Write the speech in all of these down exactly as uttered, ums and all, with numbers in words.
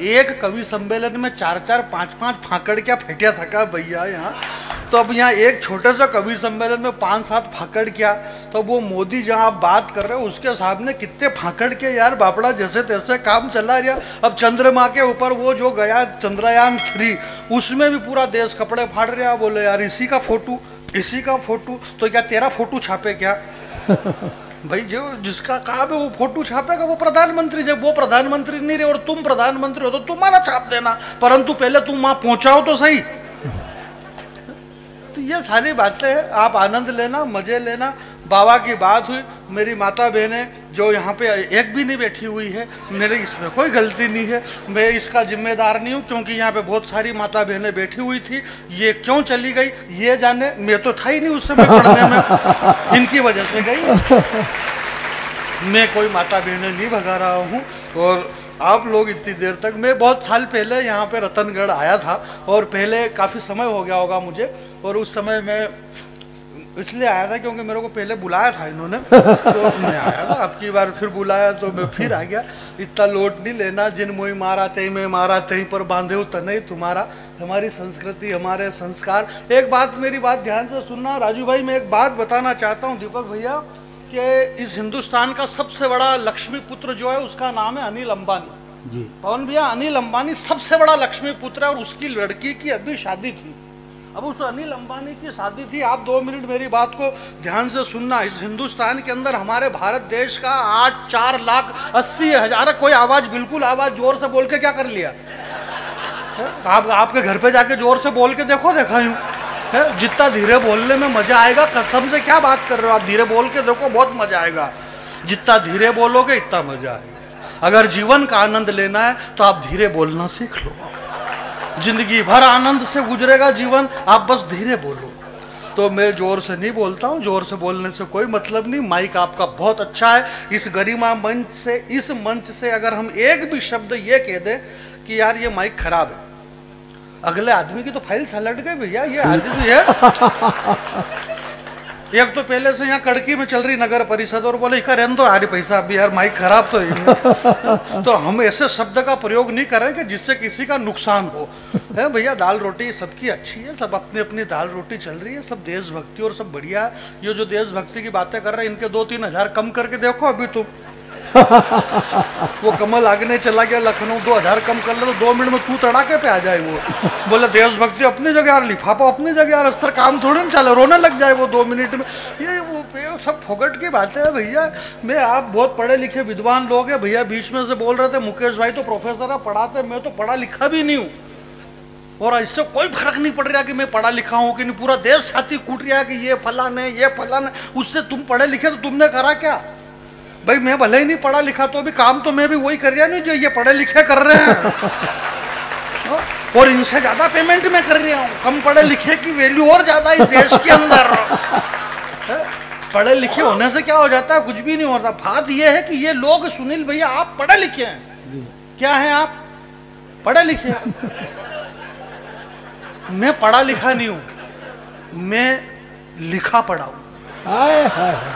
एक कवि सम्मेलन में चार चार पाँच पाँच फाकड़ क्या फेंटिया थका भैया यहाँ। तो अब यहाँ एक छोटे से कवि सम्मेलन में पाँच सात फाकड़ क्या, तो वो मोदी जहाँ आप बात कर रहे हो उसके सामने कितने फाकड़ के यार बापड़ा जैसे तैसे काम चला रहा। अब चंद्रमा के ऊपर वो जो गया चंद्रयान थ्री, उसमें भी पूरा देश कपड़े फाड़ रहा, बोले यार इसी का फोटो इसी का फोटो, तो क्या तेरा फोटो छापे क्या भाई? जो जिसका काम है वो फोटो छापेगा, वो प्रधानमंत्री, जब वो प्रधानमंत्री नहीं रहे और तुम प्रधानमंत्री हो तो तुम्हारा छाप देना, परंतु पहले तुम वहाँ पहुँचाओ तो सही। तो ये सारी बातें हैं, आप आनंद लेना, मजे लेना। बाबा की बात हुई, मेरी माता बहनें जो यहाँ पे एक भी नहीं बैठी हुई है, मेरे इसमें कोई गलती नहीं है, मैं इसका जिम्मेदार नहीं हूँ, क्योंकि यहाँ पे बहुत सारी माता बहनें बैठी हुई थी, ये क्यों चली गई ये जाने, मैं तो था ही नहीं उस समय पढ़ने में, इनकी वजह से गई, मैं कोई माता बहनें नहीं भगा रहा हूँ। और आप लोग इतनी देर तक, मैं बहुत साल पहले यहाँ पे रतनगढ़ आया था और पहले काफ़ी समय हो गया होगा मुझे, और उस समय मैं इसलिए आया था क्योंकि मेरे को पहले बुलाया था इन्होंने, तो मैं आया था, अब की बार फिर बुलाया तो मैं फिर आ गया। इतना लोट नहीं लेना, जिन मोई मारा तही मैं मारा तही पर बांधे हो तनई तुम्हारा, हमारी संस्कृति हमारे संस्कार। एक बात, मेरी बात ध्यान से सुनना राजू भाई, मैं एक बात बताना चाहता हूँ दीपक भैया, कि इस हिंदुस्तान का सबसे बड़ा लक्ष्मी पुत्र जो है उसका नाम है अनिल अम्बानी जी। पवन भैया, अनिल अम्बानी सबसे बड़ा लक्ष्मी पुत्र है और उसकी लड़की की अभी शादी थी, अब उस अनिल अंबानी की शादी थी। आप दो मिनट मेरी बात को ध्यान से सुनना। इस हिंदुस्तान के अंदर हमारे भारत देश का आठ चार लाख अस्सी हजार, कोई आवाज़ बिल्कुल आवाज़ जोर से बोल के क्या कर लिया आप, आपके घर पे जाके जोर से बोल के देखो, देखा यूँ है, जितना धीरे बोलने में मज़ा आएगा, कसम से क्या बात कर रहे हो आप, धीरे बोल के देखो बहुत मज़ा आएगा, जितना धीरे बोलोगे इतना मज़ा आएगा। अगर जीवन का आनंद लेना है तो आप धीरे बोलना सीख लो, जिंदगी भर आनंद से गुजरेगा जीवन, आप बस धीरे बोलो। तो मैं जोर से नहीं बोलता हूँ, जोर से बोलने से कोई मतलब नहीं, माइक आपका बहुत अच्छा है, इस गरिमा मंच से, इस मंच से अगर हम एक भी शब्द ये कह दें कि यार ये माइक खराब है, अगले आदमी की तो फाइल सलट गई भैया। ये आदमी है एक तो पहले से यहाँ कड़की में चल रही नगर परिषद, और बोले कर तो यार पैसा अभी यार माइक खराब तो ही तो हम ऐसे शब्द का प्रयोग नहीं करें कि जिससे किसी का नुकसान हो। है भैया, दाल रोटी सबकी अच्छी है, सब अपनी अपनी दाल रोटी चल रही है, सब देशभक्ति और सब बढ़िया है। ये जो देशभक्ति की बातें कर रहे हैं, इनके दो तीन हजार कम करके देखो अभी तुम वो कमल आगने चला गया लखनऊ, दो हजार कम कर ले तो दो मिनट में तू तड़ाके पे आ जाए। वो बोले देशभक्ति अपनी जगह यार, लिफाफा अपनी जगह यार, अस्तर काम थोड़े ना चले, रोने लग जाए वो दो मिनट में। ये वो सब फोकट की बातें है भैया। मैं, आप बहुत पढ़े लिखे विद्वान लोग हैं भैया, बीच में से बोल रहे थे मुकेश भाई तो प्रोफेसर है पढ़ाते, मैं तो पढ़ा लिखा भी नहीं हूँ, और इससे कोई फर्क नहीं पड़ रहा कि मैं पढ़ा लिखा हूँ कि नहीं, पूरा देश छाती कूट रहा है कि ये फलान है ये फलान है, उससे तुम पढ़े लिखे तो तुमने करा क्या भाई? मैं भले ही नहीं पढ़ा लिखा तो भी काम तो मैं भी वही कर रहा नहीं जो ये पढ़े लिखे कर रहे हैं और इनसे ज़्यादा पेमेंट मैं कर रहा हूँ। कम पढ़े लिखे की वैल्यू और ज़्यादा इस देश के अंदर। पढ़े लिखे होने से क्या हो जाता है? कुछ भी नहीं होता। बात ये है कि ये लोग, सुनील भैया आप पढ़े लिखे हैं, क्या हैं आप? पढ़े लिखे। मैं पढ़ा लिखा नहीं हूँ, मैं लिखा पढ़ा हूँ।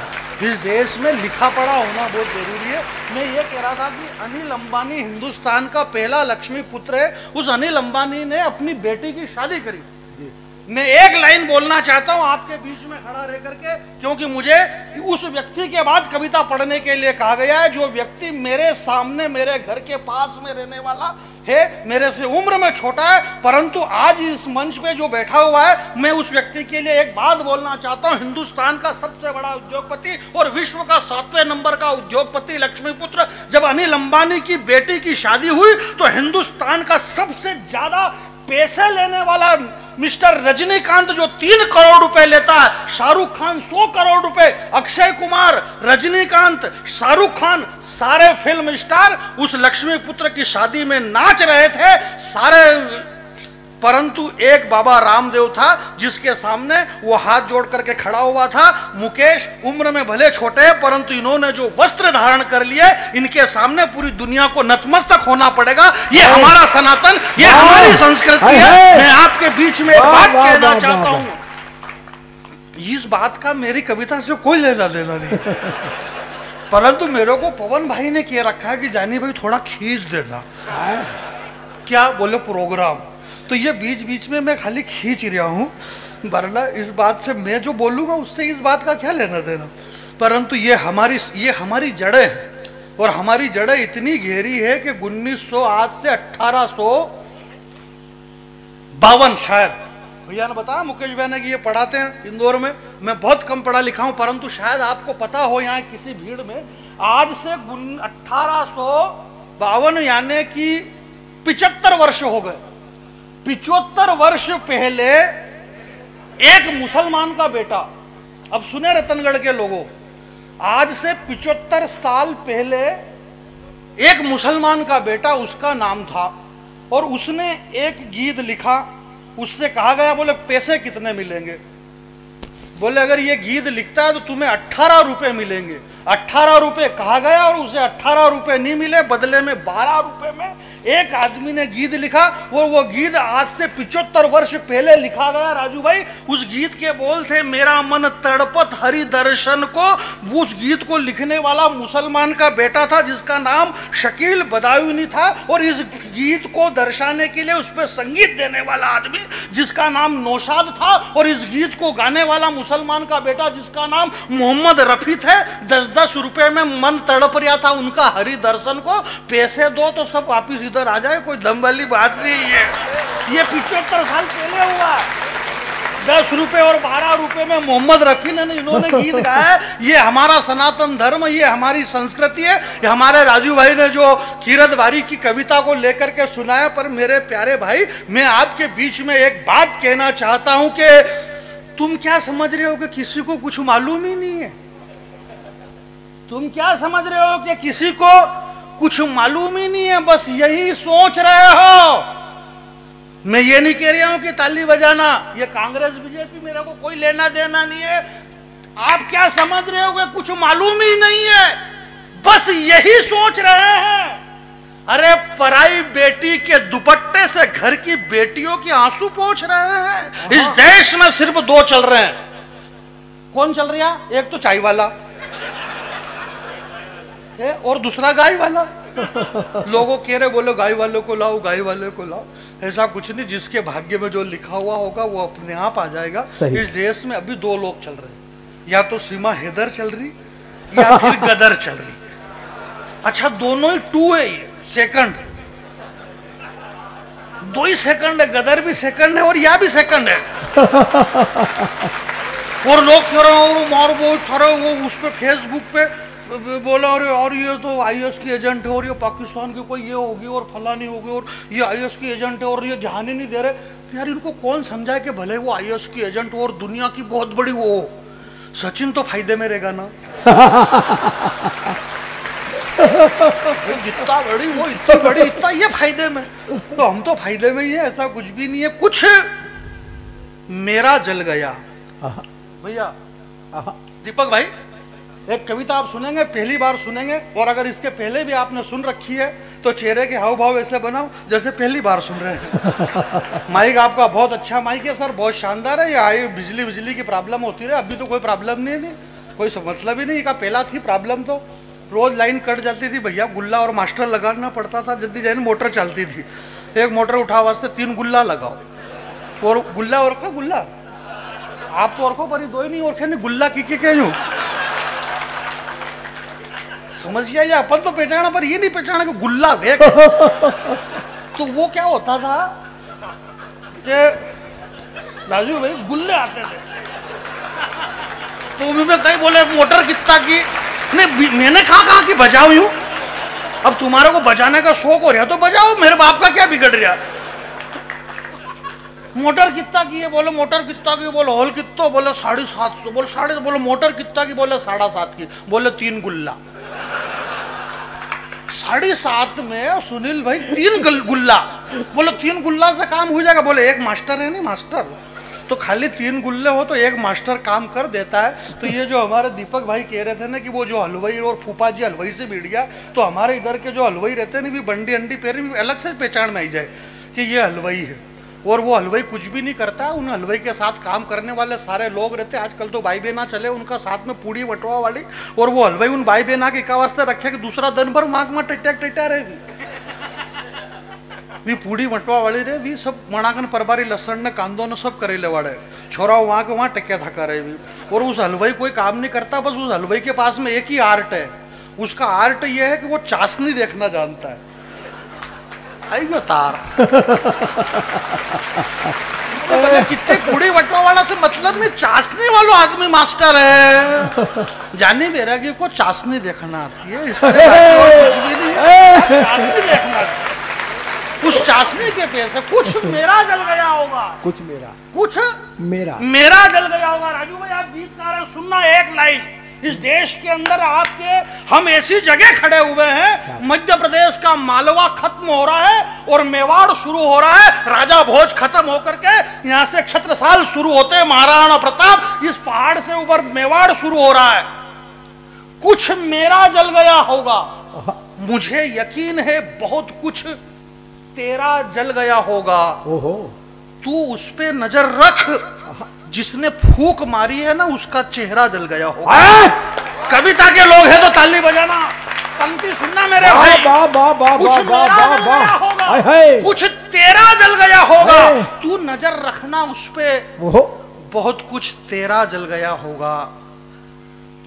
इस देश में लिखा पढ़ा होना बहुत जरूरी है। मैं ये कह रहा था कि अनिल अंबानी हिंदुस्तान का पहला लक्ष्मी पुत्र है। उस अनिल अंबानी ने अपनी बेटी की शादी करी। मैं एक लाइन बोलना चाहता हूँ आपके बीच में खड़ा रह करके, क्योंकि मुझे उस व्यक्ति के बाद कविता पढ़ने के लिए कहा गया है जो व्यक्ति मेरे सामने, मेरे घर के पास में रहने वाला है, मेरे से उम्र में छोटा है, परंतु आज इस मंच पे जो बैठा हुआ है, मैं उस व्यक्ति के लिए एक बात बोलना चाहता हूँ। हिंदुस्तान का सबसे बड़ा उद्योगपति और विश्व का सातवें नंबर का उद्योगपति लक्ष्मीपुत्र, जब अनिल अंबानी की बेटी की शादी हुई तो हिंदुस्तान का सबसे ज्यादा पैसे लेने वाला मिस्टर रजनीकांत जो तीन करोड़ रुपए लेता है, शाहरुख खान सौ करोड़ रुपए, अक्षय कुमार, रजनीकांत, शाहरुख खान, सारे फिल्म स्टार उस लक्ष्मी पुत्र की शादी में नाच रहे थे सारे। परंतु एक बाबा रामदेव था जिसके सामने वो हाथ जोड़ करके खड़ा हुआ था। मुकेश उम्र में भले छोटे हैं, परंतु इन्होंने जो वस्त्र धारण कर लिए, इनके सामने पूरी दुनिया को नतमस्तक होना पड़ेगा। ये हमारा सनातन, ये हमारी संस्कृति है। मैं आपके बीच में एक बात कहना चाहता हूँ, इस बात का मेरी कविता से कोई लेना देना नहीं, परंतु मेरे को पवन भाई ने कह रखा है कि जानी भाई थोड़ा खींच देना, क्या बोले प्रोग्राम। तो ये बीच बीच में मैं खाली खींच रहा हूँ, वरना इस बात से मैं जो बोलूँगा उससे इस बात का क्या लेना देना, परंतु ये हमारी ये हमारी जड़ें हैं और हमारी जड़ें इतनी गहरी है कि उन्नीस सौ आज से अट्ठारह सौ बावन शायद, भैया ने बताया मुकेश भैया ने कि ये पढ़ाते हैं इंदौर में, मैं बहुत कम पढ़ा लिखा हूँ परंतु शायद आपको पता हो यहाँ किसी भीड़ में, आज से अट्ठारह सौ बावन यानी कि पिचहत्तर वर्ष हो गए, पिचहत्तर वर्ष पहले एक मुसलमान का बेटा, अब सुने रतनगढ़ के लोगों, आज से पिचहत्तर साल पहले एक मुसलमान का बेटा, उसका नाम था, और उसने एक गीत लिखा। उससे कहा गया, बोले पैसे कितने मिलेंगे, बोले अगर ये गीत लिखता है तो तुम्हें अट्ठारह रुपये मिलेंगे। अट्ठारह रुपये कहा गया और उसे अट्ठारह रुपये नहीं मिले, बदले में बारह रुपये में एक आदमी ने गीत लिखा और वो गीत आज से पिचहत्तर वर्ष पहले लिखा गया। राजू भाई उस गीत के बोल थे, मेरा मन तड़पत हरि दर्शन को। उस गीत को लिखने वाला मुसलमान का बेटा था जिसका नाम शकील बदायूनी था, और इस गीत को दर्शाने के लिए उस पर संगीत देने वाला आदमी जिसका नाम नौशाद था, और इस गीत को गाने वाला मुसलमान का बेटा जिसका नाम मोहम्मद रफी थे। दस दस रुपए में मन तड़प रहा था उनका हरि दर्शन को, पैसे दो तो सब वापिस इधर आ जाए, कोई दम वाली बात नहीं है। ये पिछहत्तर साल पहले हुआ, दस रुपए और बारह रुपए में मोहम्मद रफी ने इन्होंने गीत गाया। ये हमारा सनातन धर्म, ये हमारी संस्कृति है। ये हमारे राजू भाई ने जो कीरतवारी की कविता को लेकर के सुनाया। पर मेरे प्यारे भाई, मैं आपके बीच में एक बात कहना चाहता हूँ कि तुम क्या समझ रहे हो कि किसी को कुछ मालूम ही नहीं है? तुम क्या समझ रहे हो कि किसी को कुछ मालूम ही नहीं है? बस यही सोच रहे हो। मैं ये नहीं कह रहा हूं कि ताली बजाना, ये कांग्रेस बीजेपी मेरे को कोई लेना देना नहीं है। आप क्या समझ रहे हो कि कुछ मालूम ही नहीं है? बस यही सोच रहे हैं। अरे पराई बेटी के दुपट्टे से घर की बेटियों के आंसू पोंछ रहे हैं। इस देश में सिर्फ दो चल रहे हैं। कौन चल रहा है? एक तो चाय वाला है और दूसरा गाय वाला। लोगों कह रहे, बोलो गाय वाले को लाओ, गाय वाले को लाओ। ऐसा कुछ नहीं, जिसके भाग्य में जो लिखा हुआ होगा वो अपने आप आ जाएगा। इस देश में अभी दो लोग चल रहे हैं, या तो सीमा हैदर चल रही या फिर गदर चल रही। अच्छा, दोनों ही टू है, ये सेकंड दो ही सेकंड है। गदर भी सेकंड है और यह भी सेकंड है। और लोग कह रहे हो और बहुत सारे वो उस पे फेसबुक पे बोला, अरे और ये तो आईएस की एजेंट है और ये पाकिस्तान की कोई ये होगी और फलानी होगी और ये आईएस की एजेंट है और ये ध्यान ही नहीं दे रहे। यार इनको कौन समझाए कि भले वो आईएस की एजेंट हो और दुनिया की बहुत बड़ी वो हो, सचिन तो फायदे में रहेगा ना। जितना बड़ी वो इतनी बड़ी, इतना ये फायदे में, तो हम तो फायदे में ही है। ऐसा कुछ भी नहीं है। कुछ मेरा जल गया। भैया दीपक भाई, एक कविता आप सुनेंगे, पहली बार सुनेंगे, और अगर इसके पहले भी आपने सुन रखी है तो चेहरे के हाव भाव ऐसे बनाओ जैसे पहली बार सुन रहे हैं। माइक आपका बहुत अच्छा माइक है सर, बहुत शानदार है। ये बिजली बिजली की प्रॉब्लम होती रहे, अभी तो कोई प्रॉब्लम नहीं है, कोई मतलब ही नहीं का। पहला थी प्रॉब्लम, तो रोज लाइन कट जाती थी भैया, गुल्ला और मास्टर लगाना पड़ता था। जल्दी जाए मोटर चलती थी, एक मोटर उठाओ वास्ते तीन गुल्ला लगाओ, और गुल्ला और का गुल्ला आप तो और को पर दो ही नहीं, और क्या नहीं गुल्ला की के क्यों समझिए। या अपन तो पहचाना पर ये नहीं पहचाना कि गुल्ला है। तो वो क्या होता था कि राजू भाई गुल्ले आते थे, तो उनमें कहीं बोले मोटर कितना की नहीं, मैंने कहा कहा कि बजाओ यूं। अब तुम्हारे को बजाने का शौक हो रहा तो बजाओ, मेरे बाप का क्या बिगड़ रहा। मोटर कितना की है, बोलो मोटर कितना की, बोलो हॉल कितना, बोले साढ़े सात सौ, बोले साढ़े, बोलो मोटर कितना की, बोले साढ़े सात की, बोले तीन गुल्ला। साढ़े सात में सुनील भाई तीन गुल्ला, बोलो तीन गुल्ला से काम हो जाएगा। बोले एक मास्टर है नहीं मास्टर, तो खाली तीन गुल्ले हो तो एक मास्टर काम कर देता है। तो ये जो हमारे दीपक भाई कह रहे थे ना कि वो जो हलवाई और फूफा जी हलवाई से भिड़ गया, तो हमारे इधर के जो हलवाई रहते ना, भी बंडी अंडी पैर में अलग से पहचान में आई जाए कि ये हलवाई है, और वो हलवाई कुछ भी नहीं करता। उन हलवाई के साथ काम करने वाले सारे लोग रहते, आजकल तो भाई बहना चले उनका साथ में पूड़ी बटवा वाली, और वो हलवाई उन भाई बहना के का वास्ते रखे कि दूसरा दिन भर मांग में टिटा टिटा रहेगी। वी पूड़ी वटवा वाली रे वी सब मणाकन परबारी लसन ने कांदो ने सब करेले वाड़े छोरा वहाँ के वहाँ टक्या धक्का रहे वी। और उस हलवाई कोई काम नहीं करता, बस उस हलवाई के पास में एक ही आर्ट है। उसका आर्ट ये है कि वो चाशनी देखना जानता है। आइयो तार कितने पूड़ी वटवा वाला से मतलब में चाशनी वालों आदमी मास्टर है। जाने बैरागी को चाशनी देखना आती है, चाशनी देखना आती है। उस चाशनी के पैसे कुछ मेरा जल गया होगा, कुछ मेरा कुछ मेरा मेरा जल गया होगा। राजू भाई आप बीच ना रहे, सुनना एक लाइन। इस देश के अंदर आपके हम ऐसी जगह खड़े हुए हैं, मध्य प्रदेश का मालवा खत्म हो रहा है और मेवाड़ शुरू हो रहा है। राजा भोज खत्म होकर के यहाँ से छत्रसाल शुरू होते हैं, महाराणा प्रताप। इस पहाड़ से ऊपर मेवाड़ शुरू हो रहा है। कुछ मेरा जल गया होगा, मुझे यकीन है बहुत कुछ तेरा जल गया होगा। ओहो, तू उस पे नजर रख, जिसने फूक मारी है ना उसका चेहरा जल गया होगा। कविता के लोग हैं तो ताली बजाना, पंक्ति सुनना मेरे भाई। बा, बा, बा, कुछ बा, मेरा बा, जल बा, गया होगा, आए, आए। कुछ तेरा जल गया होगा, तू नजर रखना उस पे। बहुत कुछ तेरा जल गया होगा,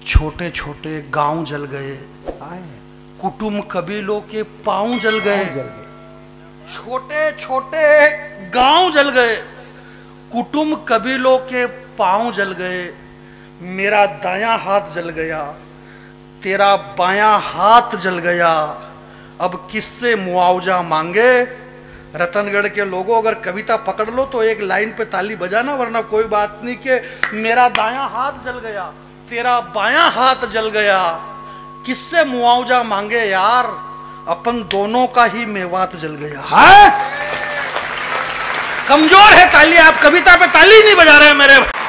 छोटे छोटे गांव जल गए, कुटुम्ब कबीलों के पांव जल गए, छोटे छोटे गांव जल गए, कुटुंब कबीलों के पांव जल गए। मेरा दायां हाथ जल गया, तेरा बायां हाथ जल गया, अब किससे मुआवजा मांगे। रतनगढ़ के लोगों अगर कविता पकड़ लो तो एक लाइन पे ताली बजाना, वरना कोई बात नहीं। के मेरा दायां हाथ जल गया, तेरा बायां हाथ जल गया, किससे मुआवजा मांगे यार, अपन दोनों का ही मेवात जल गया। हाँ? कमजोर है ताली, आप कविता पे ताली नहीं बजा रहे मेरे।